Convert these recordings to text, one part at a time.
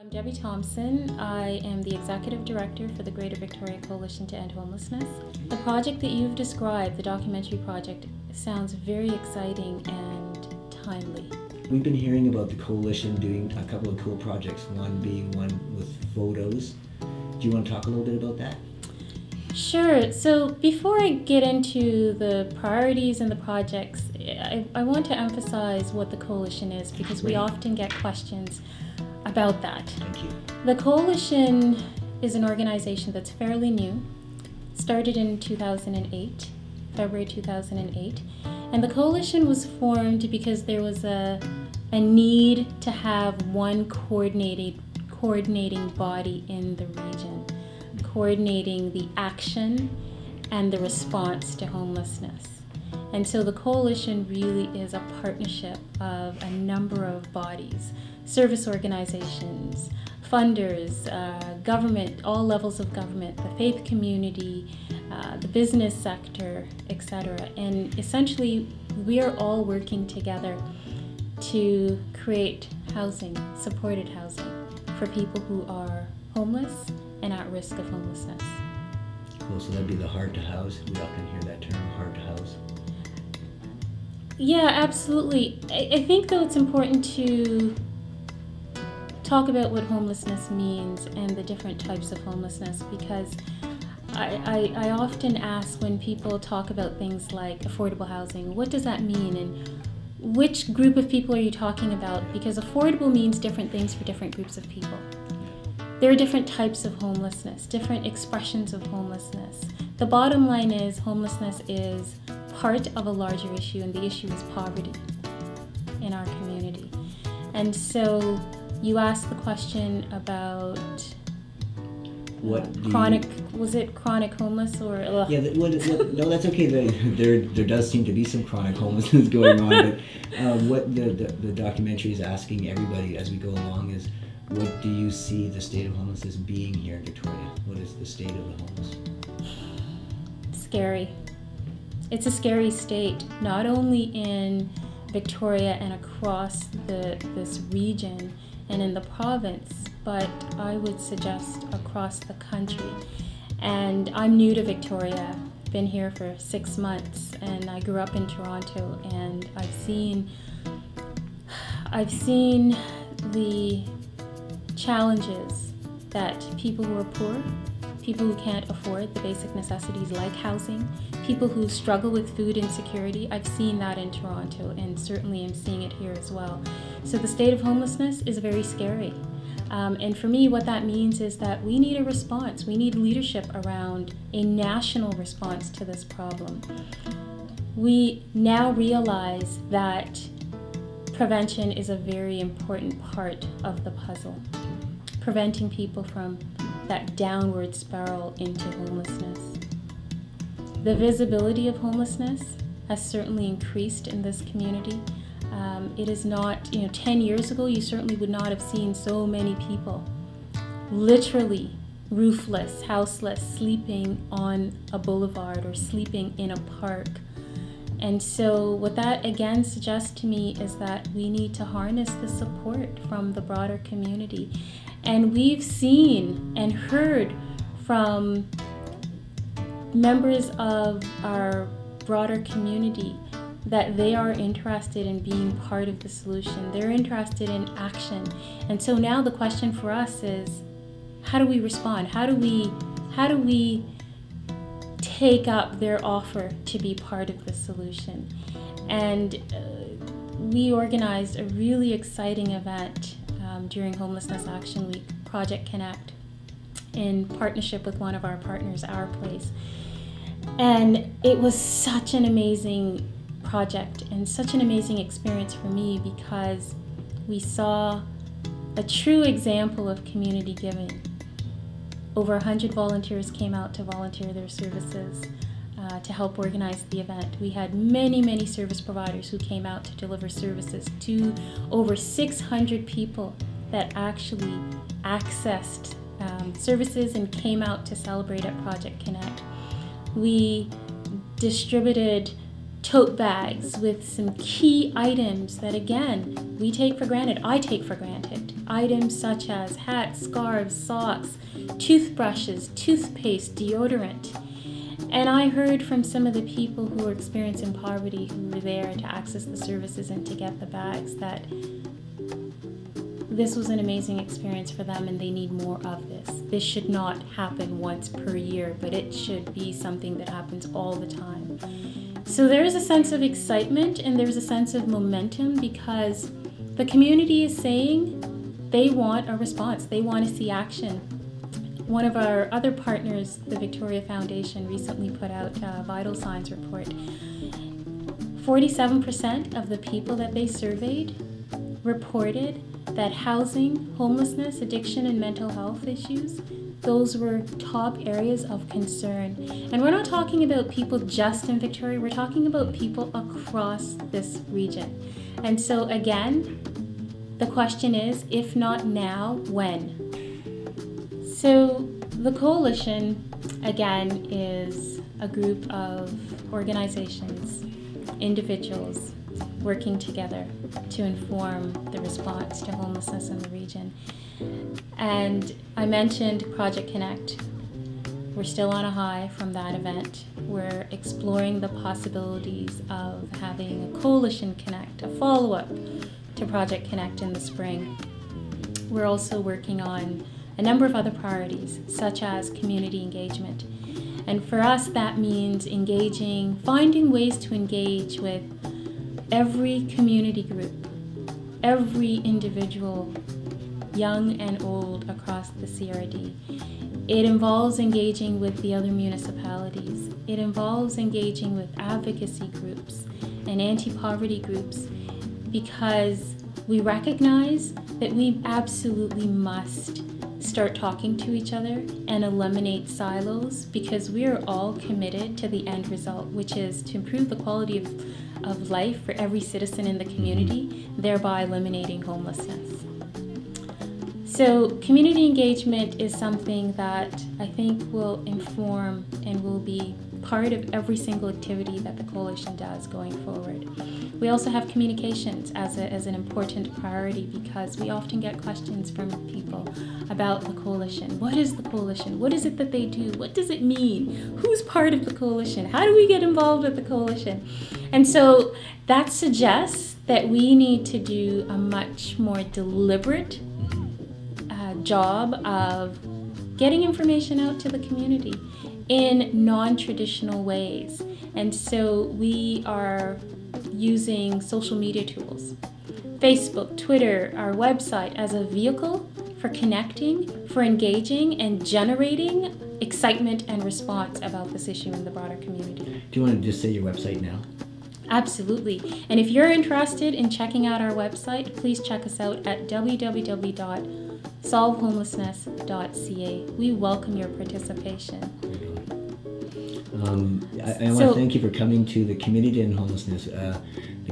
I'm Debbie Thompson. I am the Executive Director for the Greater Victoria Coalition to End Homelessness. The project that you've described, the documentary project, sounds very exciting and timely. We've been hearing about the coalition doing a couple of cool projects, one being one with photos. Do you want to talk a little bit about that? Sure. So before I get into the priorities and the projects, I want to emphasize what the coalition is, because we often get questions about that. Thank you. The coalition is an organization that's fairly new, started in February 2008, and the coalition was formed because there was a need to have one coordinating body in the region, coordinating the action and the response to homelessness. And so the coalition really is a partnership of a number of bodies, service organizations, funders, government, all levels of government, the faith community, the business sector, etc. And essentially, we are all working together to create housing, supported housing, for people who are homeless and at risk of homelessness. Cool, so that'd be the hard to house. We often hear that term, hard to house. Yeah, absolutely. I think, though, it's important to talk about what homelessness means and the different types of homelessness, because I often ask, when people talk about things like affordable housing, what does that mean and which group of people are you talking about? Because affordable means different things for different groups of people. There are different types of homelessness, different expressions of homelessness. The bottom line is homelessness is part of a larger issue, and the issue is poverty in our community. And so you asked the question about chronic homeless or yeah. No, that's okay. There does seem to be some chronic homelessness going on. But what the documentary is asking everybody as we go along is, what do you see the state of homelessness being here in Victoria? What is the state of the homeless? Scary. It's a scary state, not only in Victoria and across this region and in the province, but I would suggest across the country. And I'm new to Victoria, been here for 6 months, and I grew up in Toronto, and I've seen the challenges that people who are poor, people who can't afford the basic necessities like housing, people who struggle with food insecurity. I've seen that in Toronto, and certainly I'm seeing it here as well. So the state of homelessness is very scary. And for me, what that means is that we need a response. We need leadership around a national response to this problem. We now realize that prevention is a very important part of the puzzle. Preventing people from that downward spiral into homelessness. The visibility of homelessness has certainly increased in this community. It is not, 10 years ago, you certainly would not have seen so many people literally roofless, houseless, sleeping on a boulevard or sleeping in a park. And so what that again suggests to me is that we need to harness the support from the broader community. And we've seen and heard from members of our broader community that they are interested in being part of the solution. They're interested in action. And so now the question for us is, how do we respond? How do we take up their offer to be part of the solution? And we organized a really exciting event during Homelessness Action Week, Project Connect, in partnership with one of our partners, Our Place. And it was such an amazing project and such an amazing experience for me, because we saw a true example of community giving. Over 100 volunteers came out to volunteer their services to help organize the event. We had many, many service providers who came out to deliver services to over 600 people that actually accessed services and came out to celebrate at Project Connect. We distributed tote bags with some key items that, again, we take for granted. I take for granted. Items such as hats, scarves, socks, toothbrushes, toothpaste, deodorant. And I heard from some of the people who were experiencing poverty who were there to access the services and to get the bags that this was an amazing experience for them and they need more of this. This should not happen once per year, but it should be something that happens all the time. So there is a sense of excitement and there's a sense of momentum because the community is saying they want a response, they want to see action. One of our other partners, the Victoria Foundation, recently put out a vital signs report. 47% of the people that they surveyed reported that housing, homelessness, addiction, and mental health issues, those were top areas of concern. And we're not talking about people just in Victoria, we're talking about people across this region. And so again, the question is, if not now, when? So the Coalition, again, is a group of organizations, individuals, working together to inform the response to homelessness in the region. And I mentioned Project Connect. We're still on a high from that event. We're exploring the possibilities of having a Coalition Connect, a follow-up to Project Connect in the spring. We're also working on a number of other priorities, such as community engagement. And for us, that means engaging, finding ways to engage with every community group, every individual, young and old, across the CRD. It involves engaging with the other municipalities. It involves engaging with advocacy groups and anti-poverty groups because we recognize that we absolutely must start talking to each other and eliminate silos because we are all committed to the end result, which is to improve the quality of life for every citizen in the community, thereby eliminating homelessness. So community engagement is something that I think will inform and will be part of every single activity that the Coalition does going forward. We also have communications as an important priority because we often get questions from people about the Coalition. What is the Coalition? What is it that they do? What does it mean? Who's part of the Coalition? How do we get involved with the Coalition? And so that suggests that we need to do a much more deliberate job of getting information out to the community in non-traditional ways. And so we are using social media tools, Facebook, Twitter, our website as a vehicle for connecting, for engaging and generating excitement and response about this issue in the broader community. Do you want to just say your website now? Absolutely. And if you're interested in checking out our website, please check us out at www.solvehomelessness.ca. We welcome your participation. I want to thank you for coming to the Committee to End Homelessness. The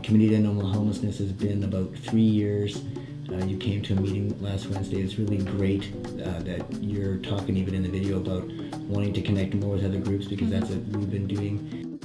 Committee to End Homelessness has been about 3 years. You came to a meeting last Wednesday. It's really great that you're talking even in the video about wanting to connect more with other groups because that's what we've been doing.